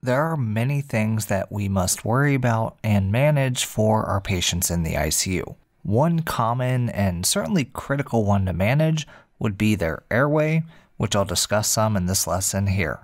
There are many things that we must worry about and manage for our patients in the ICU. One common and certainly critical one to manage would be their airway, which I'll discuss some in this lesson here.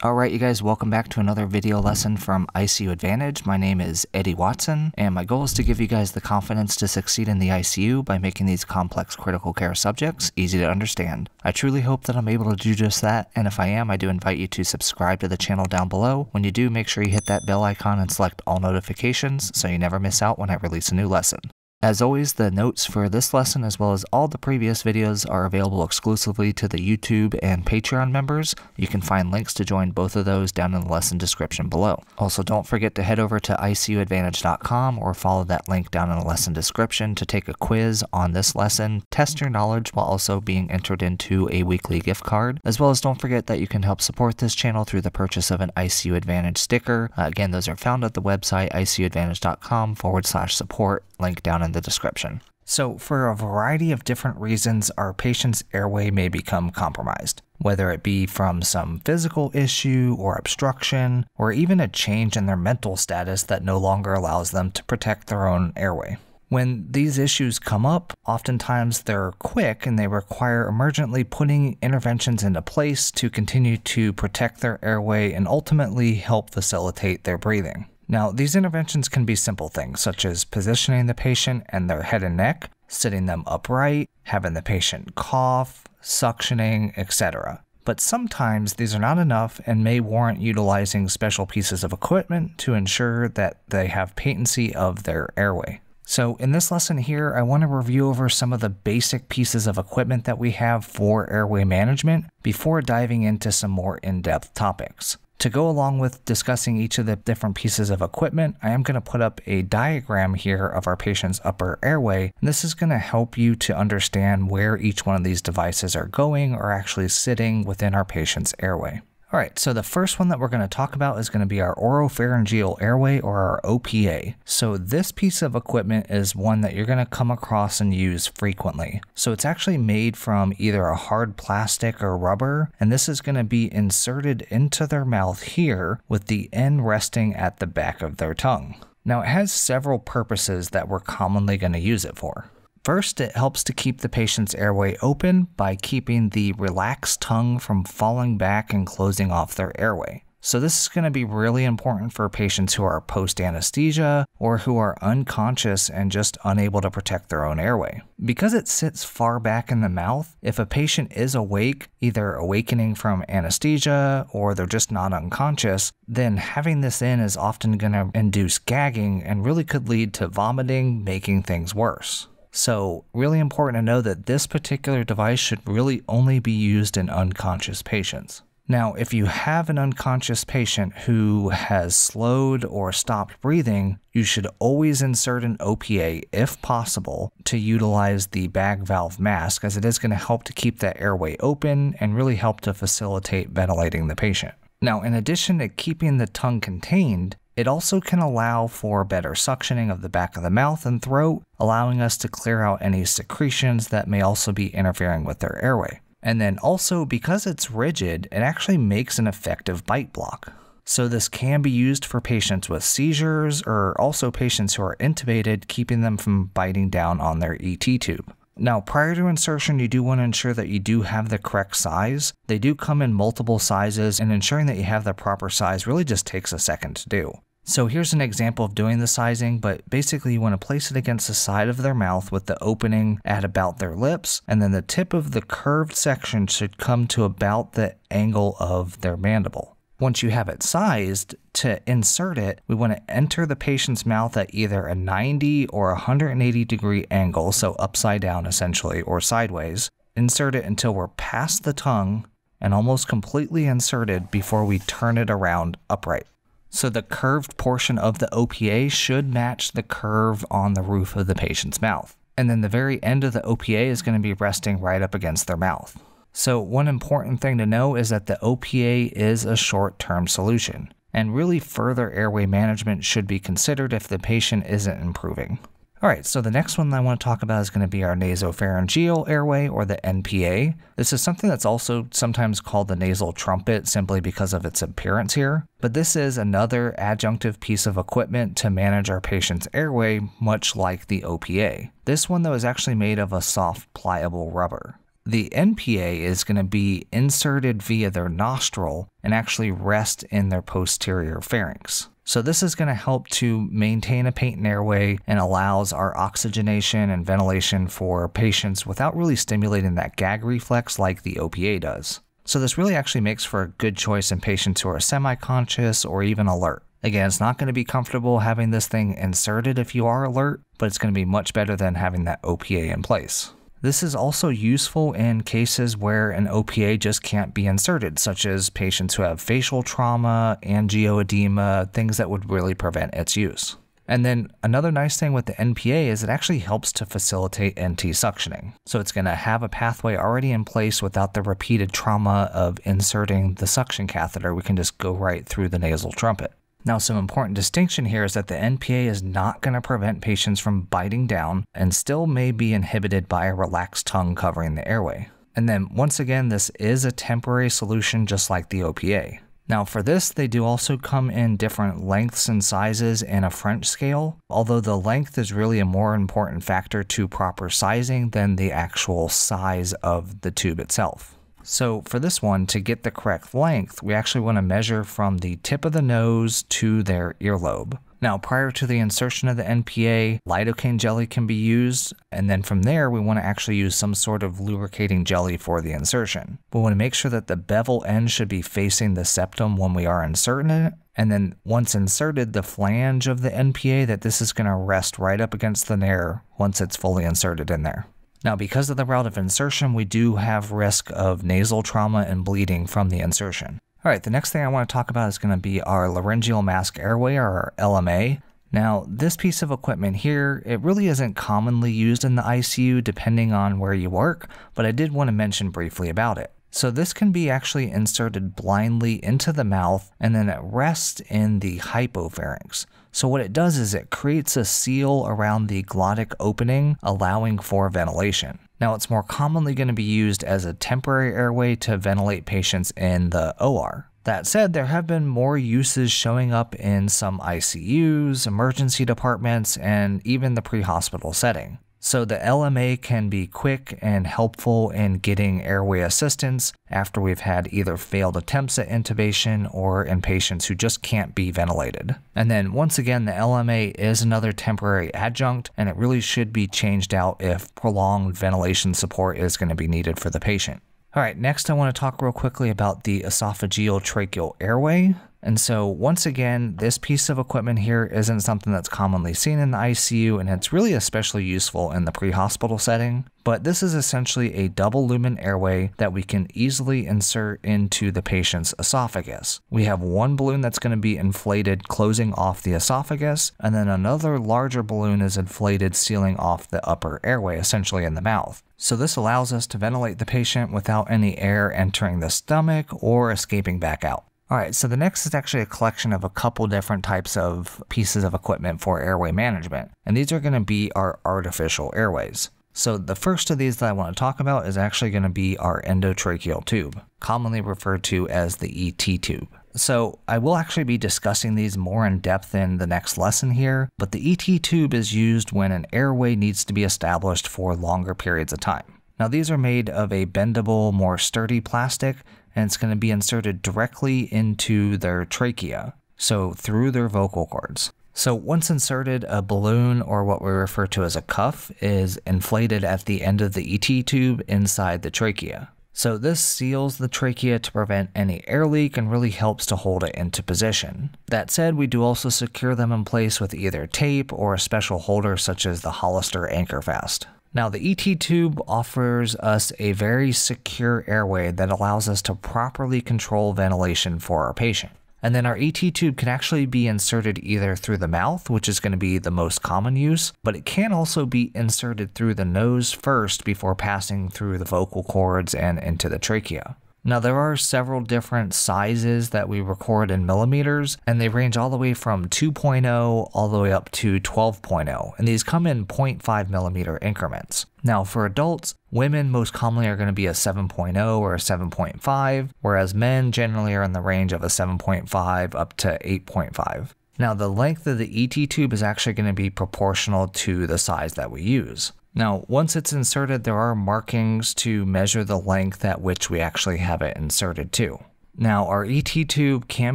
Alright you guys, welcome back to another video lesson from ICU Advantage. My name is Eddie Watson, and my goal is to give you guys the confidence to succeed in the ICU by making these complex critical care subjects easy to understand. I truly hope that I'm able to do just that, and if I am, I do invite you to subscribe to the channel down below. When you do, make sure you hit that bell icon and select all notifications so you never miss out when I release a new lesson. As always, the notes for this lesson as well as all the previous videos are available exclusively to the YouTube and Patreon members. You can find links to join both of those down in the lesson description below. Also, don't forget to head over to ICUAdvantage.com or follow that link down in the lesson description to take a quiz on this lesson, test your knowledge while also being entered into a weekly gift card. As well as don't forget that you can help support this channel through the purchase of an ICU Advantage sticker. Again, those are found at the website ICUAdvantage.com/support, link down in the description. So for a variety of different reasons, our patient's airway may become compromised, whether it be from some physical issue or obstruction, or even a change in their mental status that no longer allows them to protect their own airway. When these issues come up, oftentimes they're quick and they require emergently putting interventions into place to continue to protect their airway and ultimately help facilitate their breathing. Now, these interventions can be simple things such as positioning the patient and their head and neck, sitting them upright, having the patient cough, suctioning, etc. But sometimes these are not enough and may warrant utilizing special pieces of equipment to ensure that they have patency of their airway. So in this lesson here, I want to review over some of the basic pieces of equipment that we have for airway management before diving into some more in-depth topics. To go along with discussing each of the different pieces of equipment, I am going to put up a diagram here of our patient's upper airway. And this is going to help you to understand where each one of these devices are going or actually sitting within our patient's airway. All right, so the first one that we're going to talk about is going to be our oropharyngeal airway, or our OPA. So this piece of equipment is one that you're going to come across and use frequently. So it's actually made from either a hard plastic or rubber, and this is going to be inserted into their mouth here with the end resting at the back of their tongue. Now, it has several purposes that we're commonly going to use it for. First, it helps to keep the patient's airway open by keeping the relaxed tongue from falling back and closing off their airway. So this is going to be really important for patients who are post-anesthesia or who are unconscious and just unable to protect their own airway. Because it sits far back in the mouth, if a patient is awake, either awakening from anesthesia or they're just not unconscious, then having this in is often going to induce gagging and really could lead to vomiting, making things worse. So really important to know that this particular device should really only be used in unconscious patients. Now, if you have an unconscious patient who has slowed or stopped breathing, you should always insert an OPA, if possible, to utilize the bag valve mask, as it is going to help to keep that airway open and really help to facilitate ventilating the patient. Now, in addition to keeping the tongue contained, it also can allow for better suctioning of the back of the mouth and throat, allowing us to clear out any secretions that may also be interfering with their airway. And then also, because it's rigid, it actually makes an effective bite block. So this can be used for patients with seizures or also patients who are intubated, keeping them from biting down on their ET tube. Now, prior to insertion, you do want to ensure that you do have the correct size. They do come in multiple sizes, and ensuring that you have the proper size really just takes a second to do. So here's an example of doing the sizing, but basically you want to place it against the side of their mouth with the opening at about their lips, and then the tip of the curved section should come to about the angle of their mandible. Once you have it sized, to insert it, we want to enter the patient's mouth at either a 90 or 180 degree angle, so upside down essentially, or sideways. Insert it until we're past the tongue and almost completely inserted before we turn it around upright. So the curved portion of the OPA should match the curve on the roof of the patient's mouth. And then the very end of the OPA is going to be resting right up against their mouth. So one important thing to know is that the OPA is a short-term solution. and really further airway management should be considered if the patient isn't improving. All right, so the next one that I want to talk about is going to be our nasopharyngeal airway, or the NPA. This is something that's also sometimes called the nasal trumpet simply because of its appearance here. But this is another adjunctive piece of equipment to manage our patient's airway, much like the OPA. This one, though, is actually made of a soft, pliable rubber. The NPA is going to be inserted via their nostril and actually rest in their posterior pharynx. So this is going to help to maintain a patent airway and allows our oxygenation and ventilation for patients without really stimulating that gag reflex like the OPA does. So this really actually makes for a good choice in patients who are semi-conscious or even alert. Again, it's not going to be comfortable having this thing inserted if you are alert, but it's going to be much better than having that OPA in place. This is also useful in cases where an OPA just can't be inserted, such as patients who have facial trauma, angioedema, things that would really prevent its use. And then another nice thing with the NPA is it actually helps to facilitate NT suctioning. So it's going to have a pathway already in place without the repeated trauma of inserting the suction catheter. We can just go right through the nasal trumpet. Now, some important distinction here is that the NPA is not going to prevent patients from biting down and still may be inhibited by a relaxed tongue covering the airway. And then once again, this is a temporary solution just like the OPA. Now for this, they do also come in different lengths and sizes in a French scale, although the length is really a more important factor to proper sizing than the actual size of the tube itself. So for this one, to get the correct length, we actually want to measure from the tip of the nose to their earlobe. Now, prior to the insertion of the NPA, lidocaine jelly can be used, and then from there, we want to actually use some sort of lubricating jelly for the insertion. We want to make sure that the bevel end should be facing the septum when we are inserting it, and then once inserted, the flange of the NPA, that this is going to rest right up against the nair once it's fully inserted in there. Now, because of the route of insertion, we do have risk of nasal trauma and bleeding from the insertion. All right, the next thing I want to talk about is going to be our laryngeal mask airway, or our LMA. Now, this piece of equipment here, it really isn't commonly used in the ICU depending on where you work, but I did want to mention briefly about it. So this can be actually inserted blindly into the mouth, and then it rests in the hypopharynx. So what it does is it creates a seal around the glottic opening, allowing for ventilation. Now it's more commonly going to be used as a temporary airway to ventilate patients in the OR. That said, there have been more uses showing up in some ICUs, emergency departments, and even the pre-hospital setting. So the LMA can be quick and helpful in getting airway assistance after we've had either failed attempts at intubation or in patients who just can't be ventilated. And then once again, the LMA is another temporary adjunct, and it really should be changed out if prolonged ventilation support is going to be needed for the patient. All right, next I want to talk real quickly about the esophageal tracheal airway. And so once again, this piece of equipment here isn't something that's commonly seen in the ICU, and it's really especially useful in the pre-hospital setting. But this is essentially a double lumen airway that we can easily insert into the patient's esophagus. We have one balloon that's going to be inflated, closing off the esophagus, and then another larger balloon is inflated, sealing off the upper airway, essentially in the mouth. So this allows us to ventilate the patient without any air entering the stomach or escaping back out. All right, so the next is actually a collection of a couple different types of pieces of equipment for airway management, and these are going to be our artificial airways. So the first of these that I want to talk about is actually going to be our endotracheal tube, commonly referred to as the ET tube. So I will actually be discussing these more in depth in the next lesson here, but the ET tube is used when an airway needs to be established for longer periods of time. Now these are made of a bendable, more sturdy plastic, and it's going to be inserted directly into their trachea, so through their vocal cords. So once inserted, a balloon, or what we refer to as a cuff, is inflated at the end of the ET tube inside the trachea. So this seals the trachea to prevent any air leak and really helps to hold it into position. That said, we do also secure them in place with either tape or a special holder such as the Hollister AnchorFast. Now the ET tube offers us a very secure airway that allows us to properly control ventilation for our patient. And then our ET tube can actually be inserted either through the mouth, which is going to be the most common use, but it can also be inserted through the nose first before passing through the vocal cords and into the trachea. Now there are several different sizes that we record in millimeters, and they range all the way from 2.0 all the way up to 12.0, and these come in 0.5 millimeter increments. Now for adults, women most commonly are going to be a 7.0 or a 7.5, whereas men generally are in the range of a 7.5 up to 8.5. Now the length of the ET tube is actually going to be proportional to the size that we use. Now, once it's inserted, there are markings to measure the length at which we actually have it inserted to. Now, our ET tube can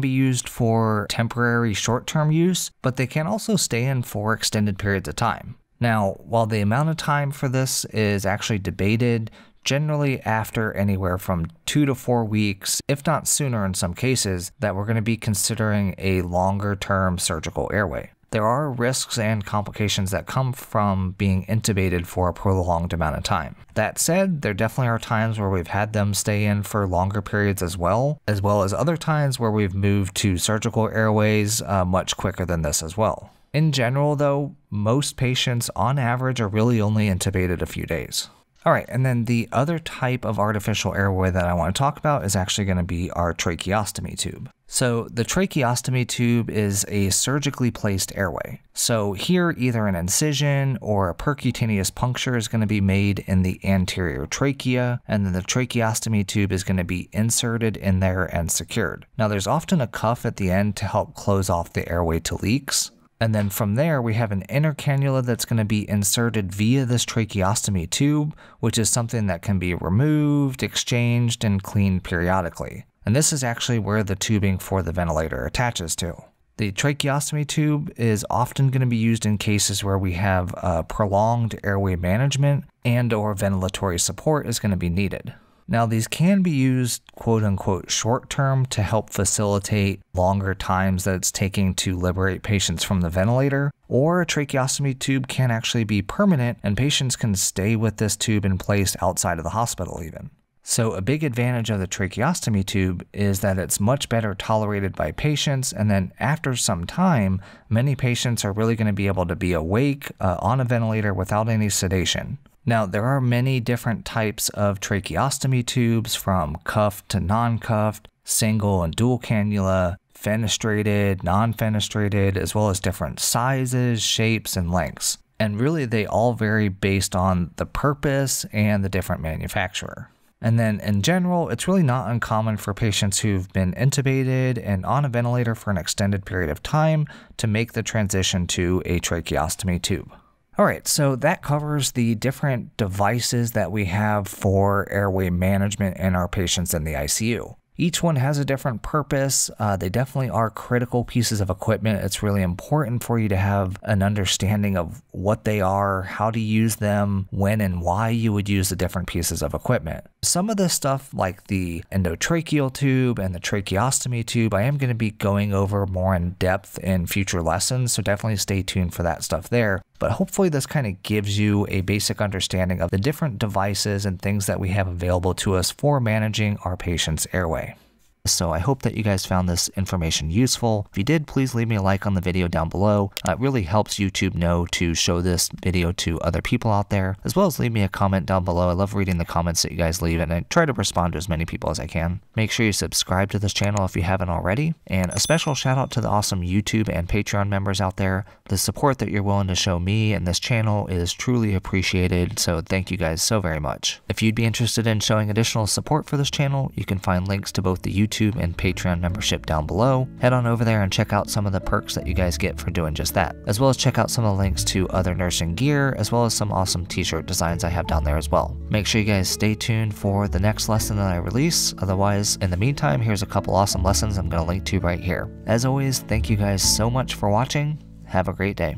be used for temporary short-term use, but they can also stay in for extended periods of time. Now, while the amount of time for this is actually debated, generally after anywhere from 2 to 4 weeks, if not sooner in some cases, that we're going to be considering a longer-term surgical airway. There are risks and complications that come from being intubated for a prolonged amount of time. That said, there definitely are times where we've had them stay in for longer periods as well as other times where we've moved to surgical airways much quicker than this as well. In general though, most patients on average are really only intubated a few days. Alright, and then the other type of artificial airway that I want to talk about is actually going to be our tracheostomy tube. So the tracheostomy tube is a surgically placed airway. So here either an incision or a percutaneous puncture is going to be made in the anterior trachea, and then the tracheostomy tube is going to be inserted in there and secured. Now there's often a cuff at the end to help close off the airway to leaks. And then from there, we have an inner cannula that's going to be inserted via this tracheostomy tube, which is something that can be removed, exchanged, and cleaned periodically. And this is actually where the tubing for the ventilator attaches to. The tracheostomy tube is often going to be used in cases where we have prolonged airway management and or ventilatory support is going to be needed. Now these can be used quote-unquote short-term to help facilitate longer times that it's taking to liberate patients from the ventilator, or a tracheostomy tube can actually be permanent and patients can stay with this tube in place outside of the hospital even. So a big advantage of the tracheostomy tube is that it's much better tolerated by patients, and then after some time, many patients are really going to be able to be awake on a ventilator without any sedation. Now, there are many different types of tracheostomy tubes, from cuffed to non-cuffed, single and dual cannula, fenestrated, non-fenestrated, as well as different sizes, shapes, and lengths. And really, they all vary based on the purpose and the different manufacturer. And then in general, it's really not uncommon for patients who've been intubated and on a ventilator for an extended period of time to make the transition to a tracheostomy tube. Alright, so that covers the different devices that we have for airway management in our patients in the ICU. Each one has a different purpose. They definitely are critical pieces of equipment. It's really important for you to have an understanding of what they are, how to use them, when and why you would use the different pieces of equipment. Some of the stuff like the endotracheal tube and the tracheostomy tube, I am going to be going over more in depth in future lessons, so definitely stay tuned for that stuff there. But hopefully this kind of gives you a basic understanding of the different devices and things that we have available to us for managing our patient's airway. So I hope that you guys found this information useful. If you did, please leave me a like on the video down below. It really helps YouTube know to show this video to other people out there, as well as leave me a comment down below. I love reading the comments that you guys leave, and I try to respond to as many people as I can. Make sure you subscribe to this channel if you haven't already, and a special shout out to the awesome YouTube and Patreon members out there. The support that you're willing to show me and this channel is truly appreciated, so thank you guys so very much. If you'd be interested in showing additional support for this channel, you can find links to both the YouTube and Patreon membership down below. Head on over there and check out some of the perks that you guys get for doing just that, as well as check out some of the links to other nursing gear, as well as some awesome t-shirt designs I have down there as well. Make sure you guys stay tuned for the next lesson that I release. Otherwise, in the meantime, here's a couple awesome lessons I'm going to link to right here. As always, thank you guys so much for watching. Have a great day.